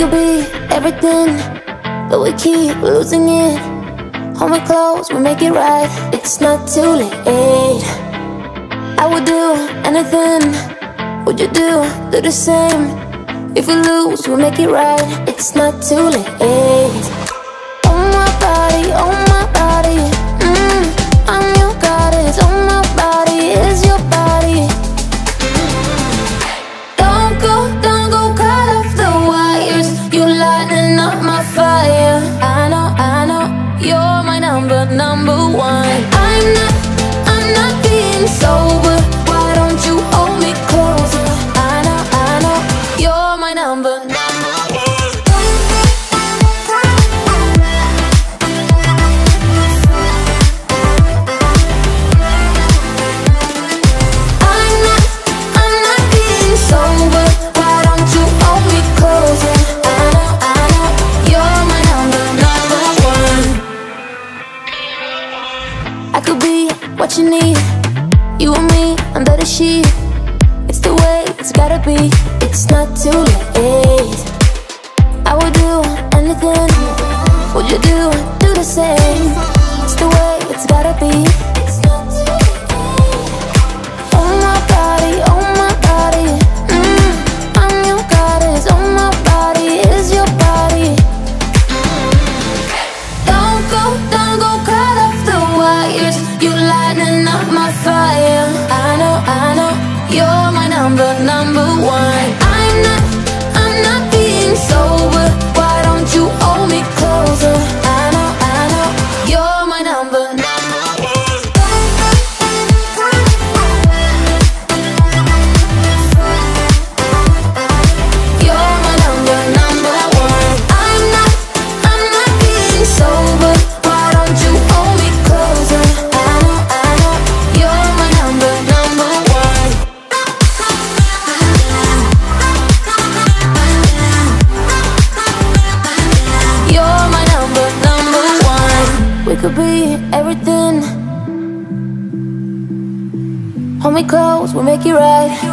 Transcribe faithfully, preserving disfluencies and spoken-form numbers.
could be everything, but we keep losing it. Hold me close, we'll make it right. It's not too late. I would do anything. Would you do, do the same? If we lose, we'll make it right. It's not too late. Oh my body, oh my body, mm, I'm your goddess. Oh my body is your body. Don't go, don't go, cut off the wires. You lighten up my fire. I know, I know, you're my number, number one. I'm not, I'm not being sober. Why don't you hold me closer? I know, I know, you're my number. What you need, you and me under the sheet. It's the way it's gotta be. It's not too late. I would do anything. Would you do, do the same? It's the way it's gotta be. It's not too late. Oh my body, oh my body, mm, I'm your goddess. Oh my body is your body. Don't go, don't go, cut off the wires. You lighten up my fire. I know, I know, you're my number, number one. I'm not, I'm not being sober. Why don't you hold me closer? I know, I know, you're my number, number one. You're my number, number one. I'm not, I'm not being sober. Why don't you hold me closer? Could be everything. Hold me close, we'll make it right.